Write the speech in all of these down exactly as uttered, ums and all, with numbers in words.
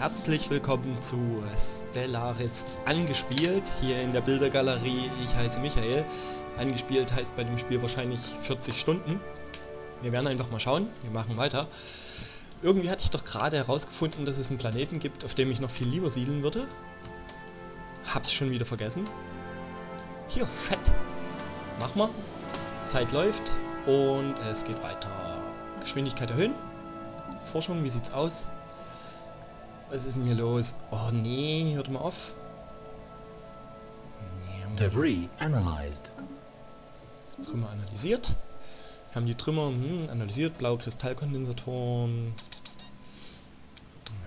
Herzlich willkommen zu Stellaris Angespielt, hier in der BilderGalerie. Ich heiße Michael. Angespielt heißt bei dem Spiel wahrscheinlich vierzig Stunden. Wir werden einfach mal schauen, wir machen weiter. Irgendwie hatte ich doch gerade herausgefunden, dass es einen Planeten gibt, auf dem ich noch viel lieber siedeln würde. Hab's schon wieder vergessen. Hier, fett. Mach mal. Zeit läuft und es geht weiter. Geschwindigkeit erhöhen. Forschung, wie sieht's aus? Was ist denn hier los? Oh nee, hört mal auf. Nee, Debris analyzed. Trümmer analysiert. Wir haben die Trümmer hm, analysiert. Blaue Kristallkondensatoren.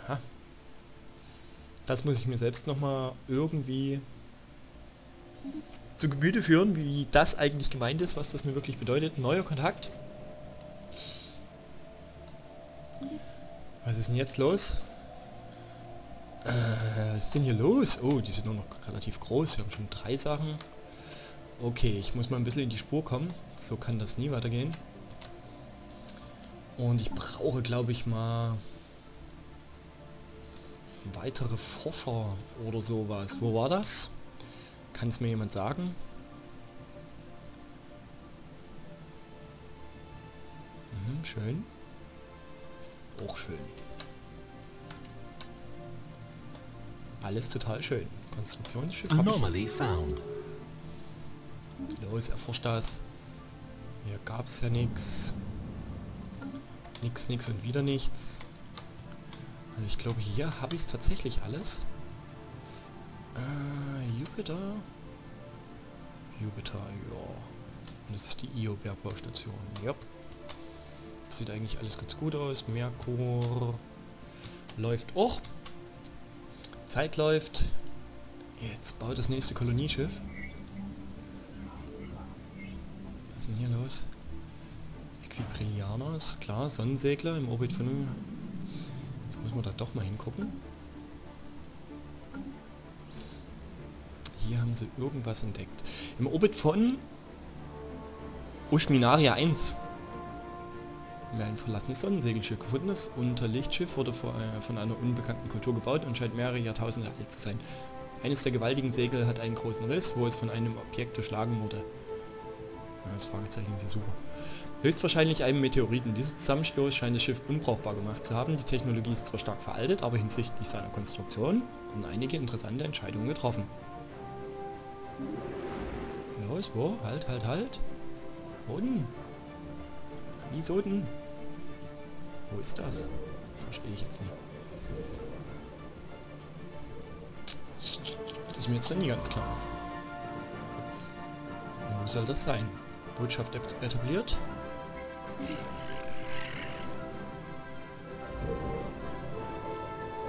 Aha. Das muss ich mir selbst nochmal irgendwie zu Gemüte führen, wie das eigentlich gemeint ist, was das mir wirklich bedeutet. Neuer Kontakt. Was ist denn jetzt los? Äh, was ist denn hier los? Oh, die sind nur noch relativ groß. Wir haben schon drei Sachen. Okay, ich muss mal ein bisschen in die Spur kommen. So kann das nie weitergehen. Und ich brauche, glaube ich, mal weitere Forscher oder sowas. Wo war das? Kann es mir jemand sagen? Mhm, schön. Auch schön. Alles total schön. Konstruktionsschiff. Anomaly found. Los, erforscht das. Hier gab's ja nichts. Nix, nix und wieder nichts. Also ich glaube, hier habe ich es tatsächlich alles. Äh, Jupiter. Jupiter, ja. Und das ist die Io-Bergbaustation. Yep. Sieht eigentlich alles ganz gut aus. Merkur läuft auch. Zeit läuft. Jetzt baut das nächste Kolonieschiff. Was ist denn hier los? Equiprianos, klar, Sonnensegler im Orbit von... Jetzt muss man da doch mal hingucken. Hier haben sie irgendwas entdeckt. Im Orbit von... Ushminaria eins. Wir haben ein verlassenes Sonnensegelschiff gefunden. Das Unterlichtschiff wurde vor, äh, von einer unbekannten Kultur gebaut und scheint mehrere Jahrtausende alt zu sein. Eines der gewaltigen Segel hat einen großen Riss, wo es von einem Objekt durchschlagen wurde. Ja, das Fragezeichen ist ja super. Höchstwahrscheinlich einem Meteoriten. Dieser Zusammenstoß scheint das Schiff unbrauchbar gemacht zu haben. Die Technologie ist zwar stark veraltet, aber hinsichtlich seiner Konstruktion wurden einige interessante Entscheidungen getroffen. Los, wo? Halt, halt, halt. Boden. Wieso denn? Wo ist das? Verstehe ich jetzt nicht. Das ist mir jetzt nicht ganz klar. Wo soll das sein? Botschaft etabliert?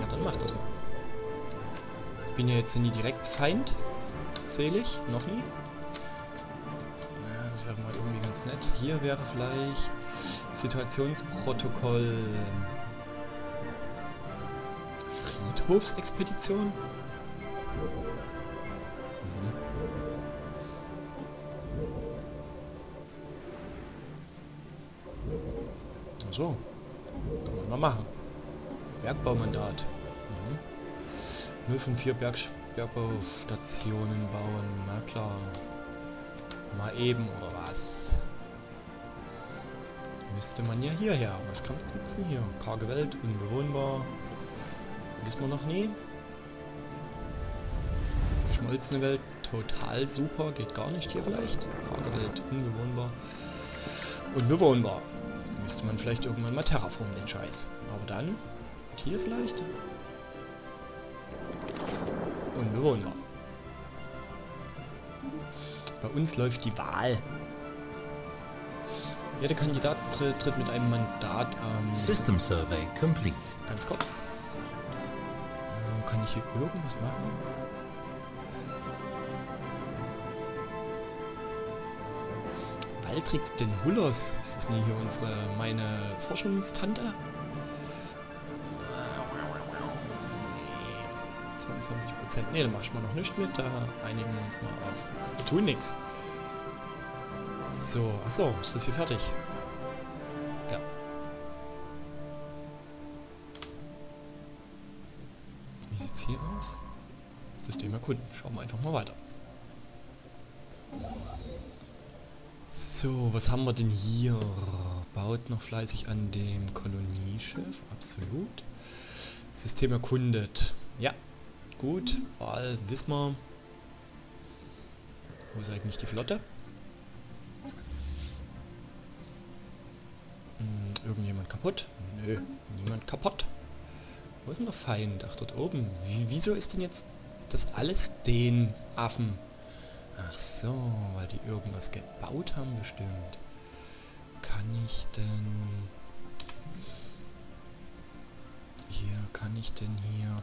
Ja, dann macht das mal. Ich bin ja jetzt nie direkt Feind. Selig. Noch nie. Ja, das wäre mal irgendwie ganz nett. Hier wäre vielleicht... Situationsprotokoll... Friedhofsexpedition? Mhm. Ach so. Kann man mal machen. Bergbaumandat. Mhm. null von vier Berg Bergbaustationen bauen. Na klar. Mal eben oder was? Müsste man ja hierher. Was kann man sitzen hier? Karge Welt, unbewohnbar. Wissen wir noch nie. Geschmolzene Welt, total super. Geht gar nicht hier vielleicht. Karge Welt, unbewohnbar. Unbewohnbar. Müsste man vielleicht irgendwann mal terraformen, den Scheiß. Aber dann, und hier vielleicht? Unbewohnbar. Bei uns läuft die Wahl. Ja, der Kandidat tritt mit einem Mandat an. System Survey complete. Ganz kurz. Äh, kann ich hier irgendwas machen? Waldrick den Hulos. Ist das nicht hier unsere, meine Forschungstante? zweiundzwanzig Prozent. Ne, da mach ich mal noch nichts mit. Da einigen wir uns mal auf. Wir tun nichts. So, achso, ist das hier fertig? Ja. hier aus? System erkunden. Schauen wir einfach mal weiter. So, was haben wir denn hier? Baut noch fleißig an dem Kolonieschiff. Absolut. System erkundet. Ja, gut. Wahl wissen wir. Wo ist eigentlich die Flotte? Hm, irgendjemand kaputt? Nö, niemand kaputt. Wo ist denn der Feind? Ach, dort oben. Wie, wieso ist denn jetzt das alles den Affen? Ach so, weil die irgendwas gebaut haben bestimmt. Kann ich denn... Hier, kann ich denn hier...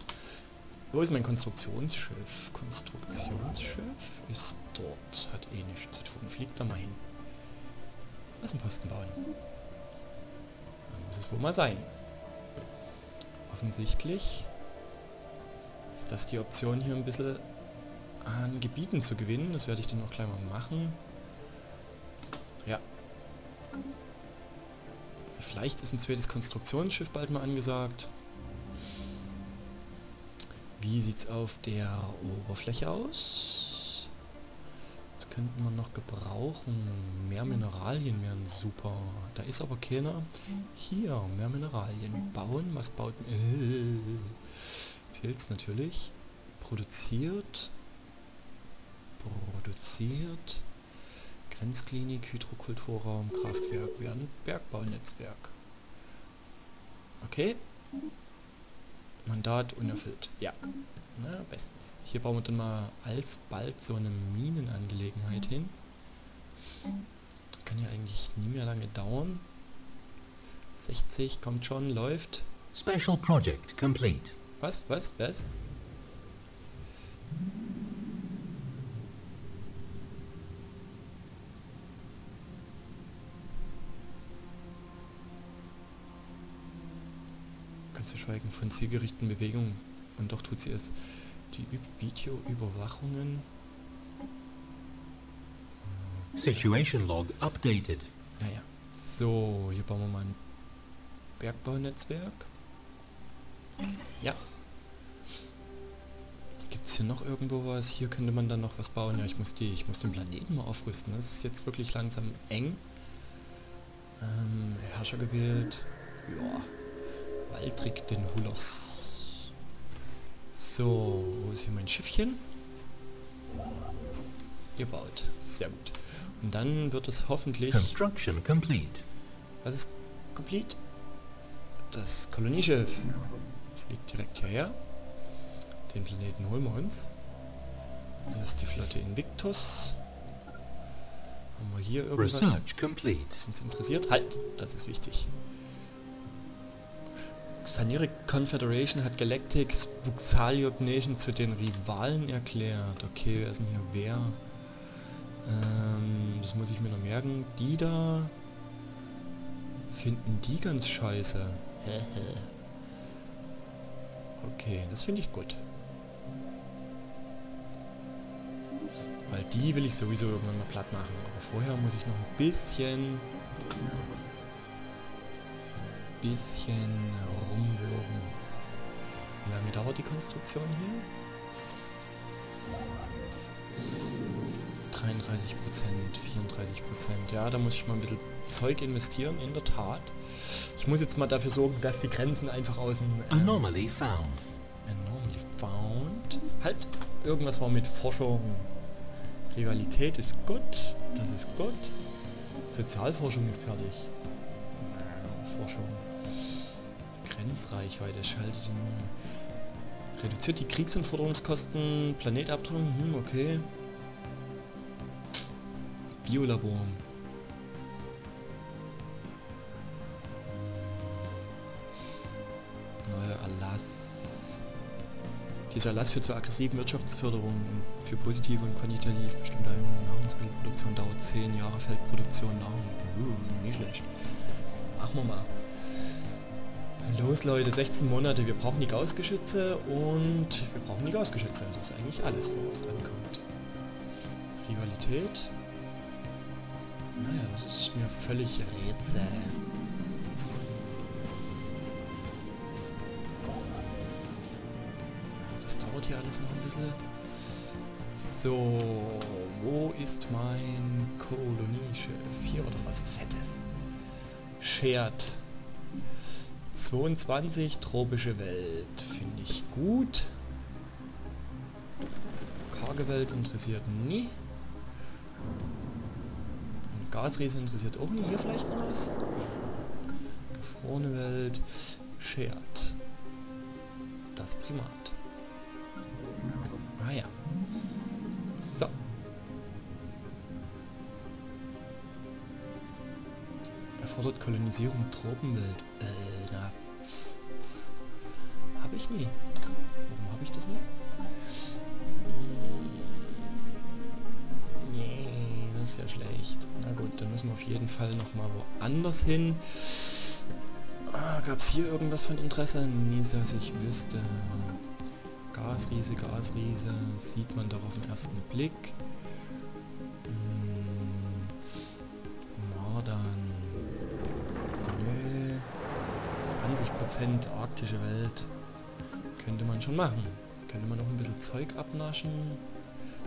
Wo ist mein Konstruktionsschiff? Konstruktionsschiff ist dort. Hat eh nichts zu tun. Fliegt da mal hin. Lass einen Posten bauen. Da muss es wohl mal sein. Offensichtlich ist das die Option, hier ein bisschen an Gebieten zu gewinnen. Das werde ich dann auch gleich mal machen. Ja. Vielleicht ist ein zweites Konstruktionsschiff bald mal angesagt. Wie sieht's auf der Oberfläche aus? Das könnten wir noch gebrauchen. Mehr Mineralien wären super. Da ist aber keiner. Hier, mehr Mineralien. Bauen, was baut... Äh, Pilz natürlich. Produziert. Produziert. Grenzklinik, Hydrokulturraum, Kraftwerk, werden Bergbaunetzwerk. Okay. Mandat unerfüllt. Ja. Na, bestens. Hier bauen wir dann mal alsbald so eine Minenangelegenheit hin. Kann ja eigentlich nie mehr lange dauern. sechzig, kommt schon, läuft. Special Project complete. Was, was, was? Zu schweigen von zielgerichteten Bewegungen, und doch tut sie es. Die Videoüberwachungen. Situation Log updated. Naja, so, hier bauen wir mal ein Bergbaunetzwerk. Ja. Gibt es hier noch irgendwo was? Hier könnte man dann noch was bauen. Ja, ich muss die, ich muss den Planeten mal aufrüsten. Das ist jetzt wirklich langsam eng. Ähm, Herrscher gewählt. Ja. Waldrick den Hulos. So, wo ist hier mein Schiffchen? Gebaut. Sehr gut. Und dann wird es hoffentlich... Construction complete. Was ist complete? Das Kolonieschiff. Fliegt direkt hierher. Den Planeten holen wir uns. Dann ist die Flotte Invictus. Haben wir hier irgendwas, was uns interessiert? Halt, das ist wichtig. Sanieric Confederation hat Galactics Vuxaliob Nation zu den Rivalen erklärt. Okay, wer ist denn hier wer? Ähm, das muss ich mir noch merken. Die da... Finden die ganz scheiße. Okay, das finde ich gut. Weil die will ich sowieso irgendwann mal platt machen. Aber vorher muss ich noch ein bisschen... bisschen rumwürgen. Wie lange dauert die Konstruktion hier? dreiunddreißig Prozent, vierunddreißig Prozent. Ja, da muss ich mal ein bisschen Zeug investieren, in der Tat. Ich muss jetzt mal dafür sorgen, dass die Grenzen einfach außen... Ähm, Anomaly found. Anomaly found. Halt, irgendwas war mit Forschung. Rivalität ist gut, das ist gut. Sozialforschung ist fertig. Forschung. Grenzreichweite schaltet die... Reduziert die Kriegs- und Forderungskosten, Planetabdruck, hm, okay. Biolabor. Hm. Neuer Erlass. Dieser Erlass führt zur aggressiven Wirtschaftsförderung und für positive und quantitativ bestimmte Nahrungsmittelproduktion dauert zehn Jahre, Feldproduktion, Nahrung. Uh, nicht schlecht. Machen wir mal. Los Leute, sechzehn Monate. Wir brauchen die Gaußgeschütze und wir brauchen die Gaußgeschütze. Das ist eigentlich alles, worauf es ankommt. Rivalität. Naja, das ist mir völlig Rätsel. Das Das dauert hier alles noch ein bisschen. So, wo ist mein Kolonieschiff? Hier oder was Fettes? Shared. zweiundzwanzig, tropische Welt. Finde ich gut. Karge Welt interessiert nie. Und Gasriese interessiert auch nie. Hier vielleicht noch was? Gefrorene Welt. Shared. Das Primat. Ah ja. So. Erfordert Kolonisierung Tropenwelt. Äh, na. Hab ich nie. Warum habe ich das nie? Nee, das ist ja schlecht. Na gut, dann müssen wir auf jeden Fall nochmal woanders hin. Ah, gab's hier irgendwas von Interesse? Nie, dass ich wüsste. Gasriese, Gasriese, sieht man doch auf den ersten Blick. Hm. Mordom. Nö. zwanzig Prozent arktische Welt. Könnte man schon machen. Könnte man noch ein bisschen Zeug abnaschen.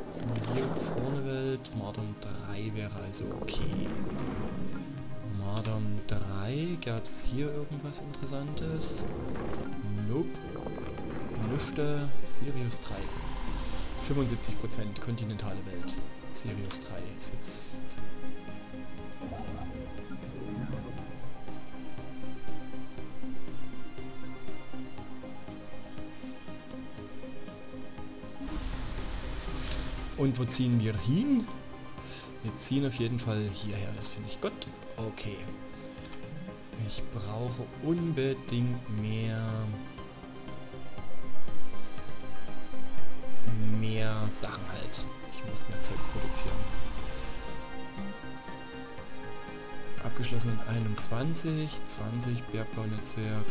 Was haben wir hier? Gefrorene Welt. Mordom drei wäre also okay. Mordom drei. Gab es hier irgendwas Interessantes? Nope. Nüchte. Sirius drei. fünfundsiebzig Prozent kontinentale Welt. Sirius drei sitzt. Und wo ziehen wir hin? Wir ziehen auf jeden Fall hierher, das finde ich gut. Okay. Ich brauche unbedingt mehr... mehr Sachen halt. Ich muss mehr Zeug produzieren. Abgeschlossen in einundzwanzig, zwanzig, Bergbaunetzwerk.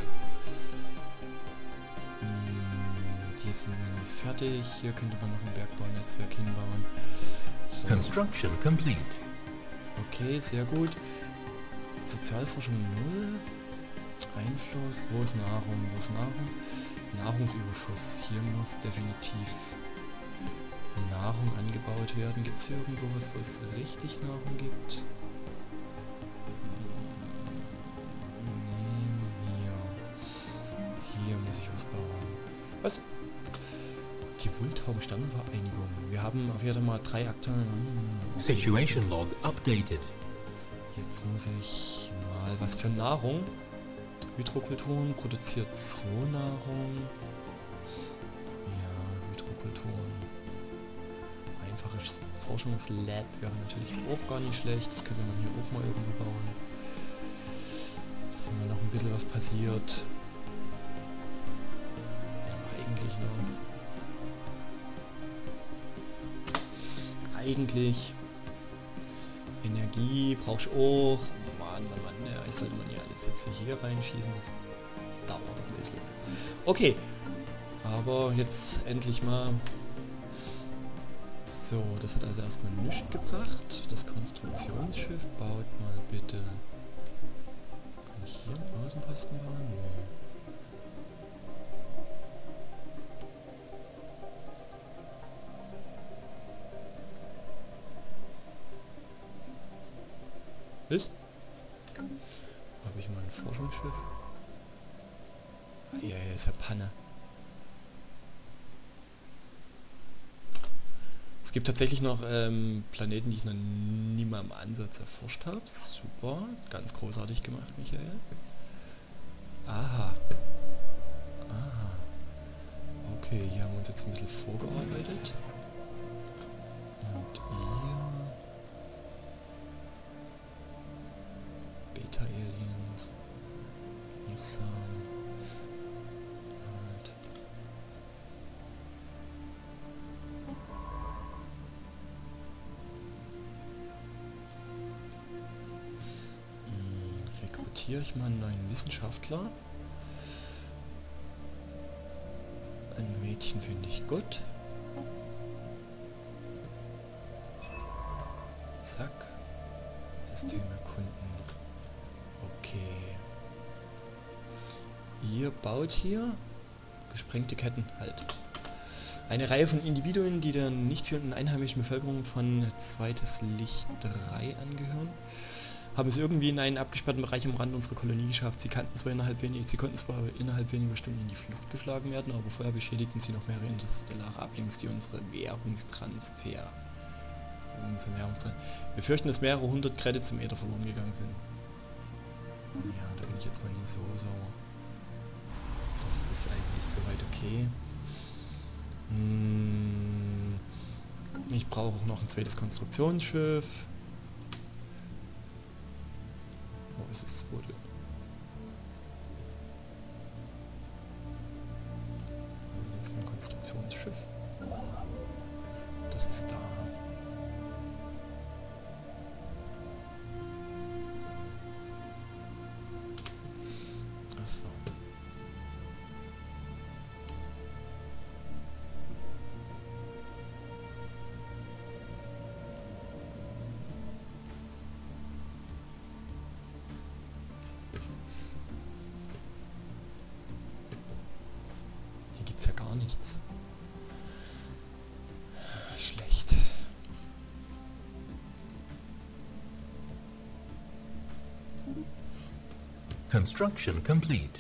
Die sind fertig. Hier könnte man noch ein Bergbaunetzwerk hinbauen. So. Construction complete. Okay, sehr gut. Sozialforschung null. Einfluss. Wo ist Nahrung? Wo ist Nahrung? Nahrungsüberschuss. Hier muss definitiv Nahrung angebaut werden. Gibt es hier irgendwo was, wo es richtig Nahrung gibt? Nee, hier. Hier muss ich was bauen. Was? Die Wulthauben-Stammvereinigung. Wir haben auf jeden Fall mal drei Akteure. Situation Log updated. Jetzt muss ich mal was für Nahrung. Hydrokulturen produziert zwei Nahrung. Ja, Hydrokulturen. Einfaches Forschungslab wäre natürlich auch gar nicht schlecht. Das könnte man hier auch mal irgendwo bauen. Da sehen wir noch ein bisschen was passiert. Aber eigentlich noch. Eigentlich. Energie brauchst du auch. Mann, Mann, Mann, ja, ich sollte man ja alles jetzt hier reinschießen, das dauert ein bisschen. Okay, aber jetzt endlich mal. So, das hat also erstmal nichts gebracht. Das Konstruktionsschiff baut mal bitte. Kann ich hier einen Außenposten bauen? Nee. Habe ich mal ein Forschungsschiff? Ah, ja, ja, ist ja Panne. Es gibt tatsächlich noch ähm, Planeten, die ich noch nie mal im Ansatz erforscht habe. Super, ganz großartig gemacht, Michael. Aha. Aha. Okay, hier haben wir uns jetzt ein bisschen vorgearbeitet. Und hier... Aliens, Irrsam, halt. Hm, rekrutiere ich mal einen neuen Wissenschaftler. Ein Mädchen finde ich gut. Zack. System erkunden. Okay. Ihr baut hier gesprengte Ketten halt. Eine Reihe von Individuen, die der nicht führenden einheimischen Bevölkerung von Zweites Licht drei angehören, haben es irgendwie in einen abgesperrten Bereich am Rand unserer Kolonie geschafft. Sie, kannten zwar innerhalb wenig, sie konnten zwar innerhalb weniger Stunden in die Flucht geschlagen werden, aber vorher beschädigten sie noch mehrere interstellare Ablinks, die unsere Währungstransfer... unsere Währungstransfer... Wir fürchten, dass mehrere hundert Kredits zum Äther verloren gegangen sind. Ja, da bin ich jetzt mal nicht so sauer. Das ist eigentlich soweit okay. Hm, ich brauche auch noch ein zweites Konstruktionsschiff. Oh, es ist das zweite. Wo ist jetzt mein Konstruktionsschiff? Das ist da. Achso. Nichts. Schlecht. Construction complete.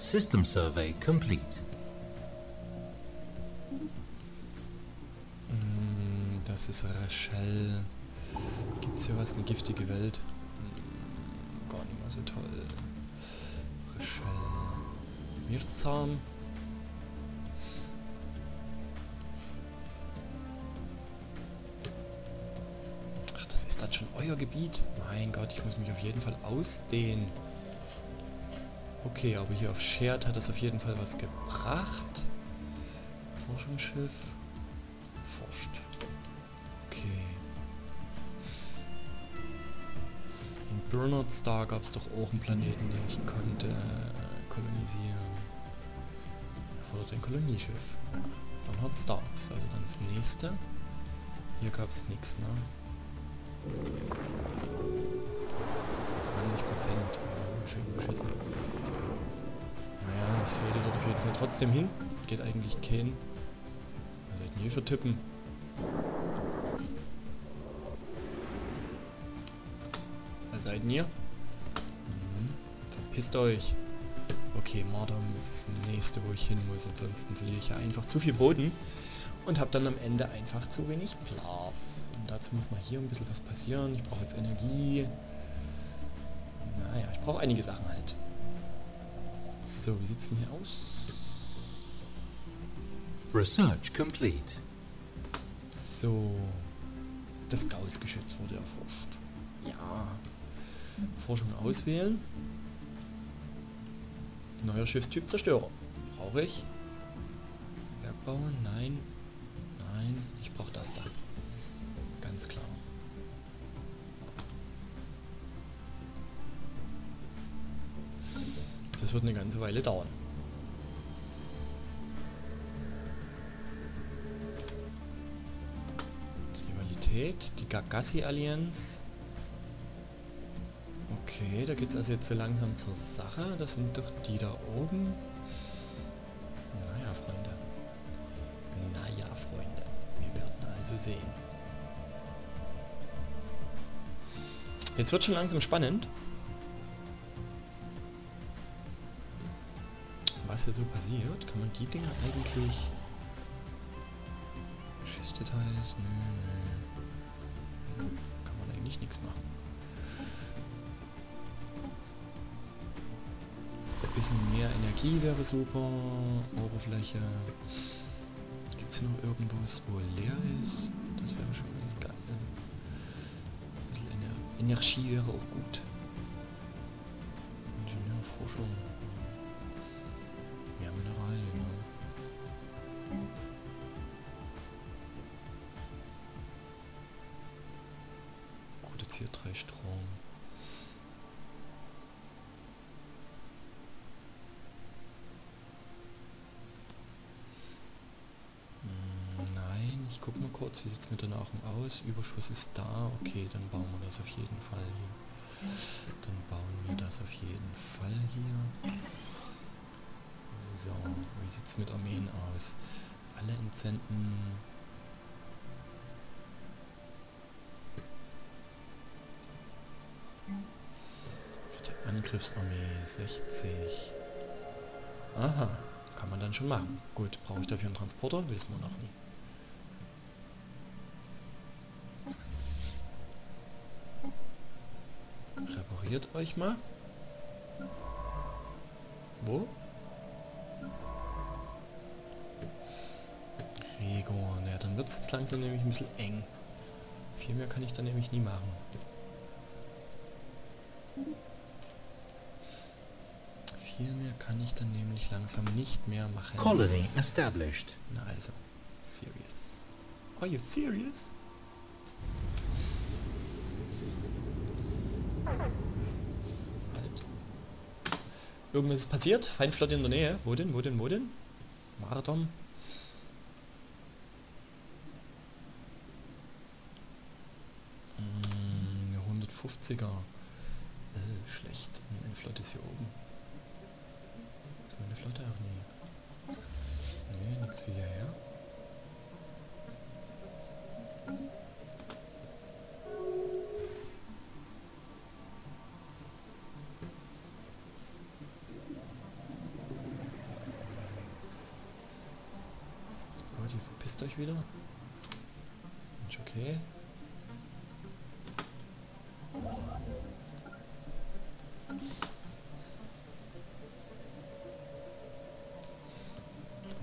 System survey complete. Das ist Rachel. Gibt's hier was? Eine giftige Welt? Gar nicht mehr so toll. Rachel. Mirzam. Euer Gebiet? Mein Gott, ich muss mich auf jeden Fall ausdehnen. Okay, aber hier auf Shared hat es auf jeden Fall was gebracht. Forschungsschiff. Forscht. Okay. In Bernhard Star gab es doch auch einen Planeten, den ich konnte kolonisieren. Erfordert ein Kolonieschiff. Bernhard Star ist also dann das nächste. Hier gab es nichts, ne? zwanzig Prozent äh, schön geschissen. Naja, ich sollte dort auf jeden Fall trotzdem hin. Geht eigentlich kein. Was soll ich denn hier vertippen? Was seid ihr? Mhm. Verpisst euch. Okay, Mordom ist das nächste, wo ich hin muss. Ansonsten verliere ich ja einfach zu viel Boden und habe dann am Ende einfach zu wenig Platz. Dazu muss mal hier ein bisschen was passieren. Ich brauche jetzt Energie. Naja, ich brauche einige Sachen halt. So, wie sieht's denn hier aus? Research complete. So. Das Gaussgeschütz wurde erforscht. Ja. Forschung auswählen. Neuer Schiffstyp Zerstörer. Brauche ich. Bergbau? Nein. Nein. Ich brauche das da. Ganz klar. Das wird eine ganze Weile dauern. Rivalität, die Gagassi-Allianz. Okay, da geht es also jetzt so langsam zur Sache. Das sind doch die da oben. Naja, Freunde. Naja, Freunde. Wir werden also sehen. Jetzt wird schon langsam spannend, was hier so passiert. Kann man die Dinger eigentlich... Schifte teils? Nö, nö. Kann man eigentlich nichts machen. Ein bisschen mehr Energie wäre super. Oberfläche. Gibt es hier noch irgendwas, wo leer ist? Das wäre schon ganz geil. Energie wäre auch gut. Ingenieurforschung. Ja, Mineralien. Ne? Produziert drei Strom. Ich guck mal kurz, wie sieht es mit der Nahrung aus? Überschuss ist da. Okay, dann bauen wir das auf jeden Fall hier. Dann bauen wir das auf jeden Fall hier. So, wie sieht es mit Armeen aus? Alle Inzenten... Für die Angriffsarmee sechzig. Aha, kann man dann schon machen. Gut, brauche ich dafür einen Transporter? Wissen wir noch nie. Repariert euch mal. Wo? Gregor, naja, dann wird es jetzt langsam nämlich ein bisschen eng. Viel mehr kann ich dann nämlich nie machen. Viel mehr kann ich dann nämlich langsam nicht mehr machen. Colony established. Na also, Sirius. Are you serious? Irgendwas ist passiert. Feindflotte in der Nähe. Wo denn? Wo denn? Wo denn? Mordom. Hm, hundertfünfziger. Äh, schlecht. Meine Flotte ist hier oben. Ist meine Flotte auch nie. Nee, nichts wie hierher. Euch wieder. Ist okay.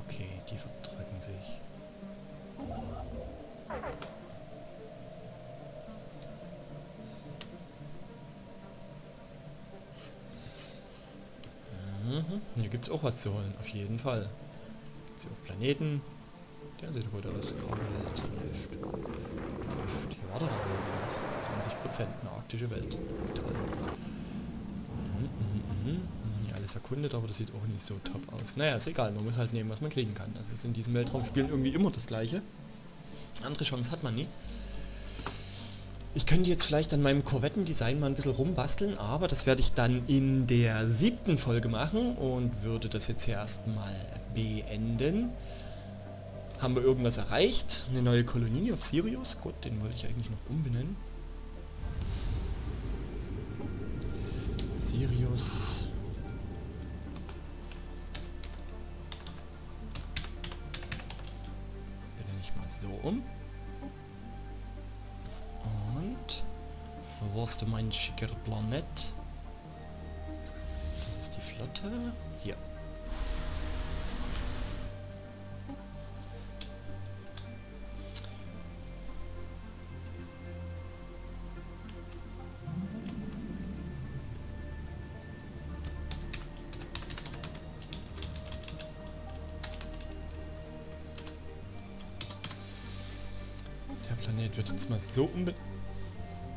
Okay, die verdrücken sich. Mhm. Hier gibt es auch was zu holen, auf jeden Fall. Gibt es hier auch Planeten. Der sieht gut aus. Kaum nicht. Hier war doch aber zwanzig Prozent eine arktische Welt. Toll. Mhm, mh, mh. Ja, alles erkundet, aber das sieht auch nicht so top aus. Naja, ist egal. Man muss halt nehmen, was man kriegen kann. Also ist in diesem Weltraumspielen irgendwie immer das Gleiche. Andere Chance hat man nie. Ich könnte jetzt vielleicht an meinem Korvettendesign mal ein bisschen rumbasteln, aber das werde ich dann in der siebten Folge machen und würde das jetzt hier erstmal beenden. Haben wir irgendwas erreicht? Eine neue Kolonie auf Sirius? Gut, den wollte ich eigentlich noch umbenennen. Sirius. Benenne ich mal so um. Und... Wo warst du, mein schicker Planet? Das ist die Flotte. Hier. Wird jetzt mal so umben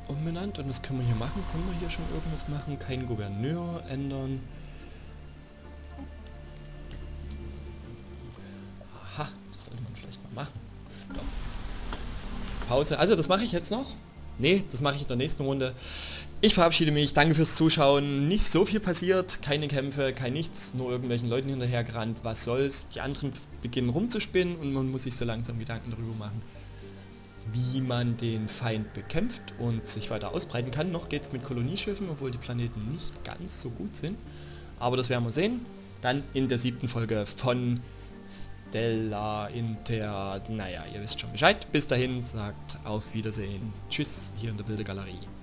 umbenannt und das können wir hier machen. Können wir hier schon irgendwas machen? Kein Gouverneur ändern. Aha, das sollte man vielleicht mal machen. Stopp. Jetzt Pause. Also das mache ich jetzt noch. Ne, das mache ich in der nächsten Runde. Ich verabschiede mich. Danke fürs Zuschauen. Nicht so viel passiert. Keine Kämpfe, kein nichts. Nur irgendwelchen Leuten hinterhergerannt. Was soll's? Die anderen beginnen rumzuspinnen und man muss sich so langsam Gedanken darüber machen, wie man den Feind bekämpft und sich weiter ausbreiten kann. Noch geht es mit Kolonieschiffen, obwohl die Planeten nicht ganz so gut sind. Aber das werden wir sehen. Dann in der siebten Folge von Stella Inter... Naja, ihr wisst schon Bescheid. Bis dahin sagt auf Wiedersehen. Tschüss, hier in der BilderGalerie.